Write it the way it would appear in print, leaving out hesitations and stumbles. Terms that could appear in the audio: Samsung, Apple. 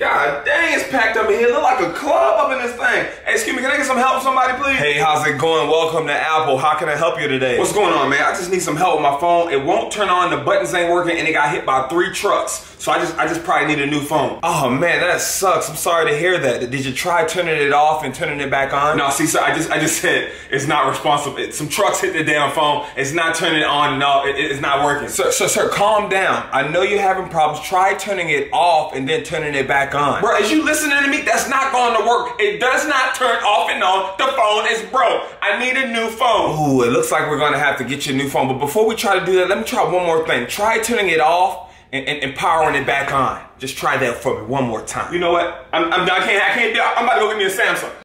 God dang, it's packed up in here. Look like a club up in this thing. Hey, excuse me, can I get some help from somebody, please? Hey, how's it going? Welcome to Apple. How can I help you today? What's going on, man? I just need some help with my phone. It won't turn on, the buttons ain't working, and it got hit by 3 trucks. So I just probably need a new phone. Oh man, that sucks. I'm sorry to hear that. Did you try turning it off and turning it back on? No, see, sir, I just said it's not responsible. Some trucks hit the damn phone. It's not turning it on and off. It's not working. Sir, calm down. I know you're having problems. Try turning it off and then turning it back on. Bro, is you listening to me? That's not going to work. It does not turn off and on. The phone is broke. I need a new phone. Ooh, it looks like we're gonna have to get you a new phone. But before we try to do that, let me try one more thing. Try turning it off and powering it back on. Just try that for me one more time. You know what? I can't do it. I'm about to go get me a Samsung.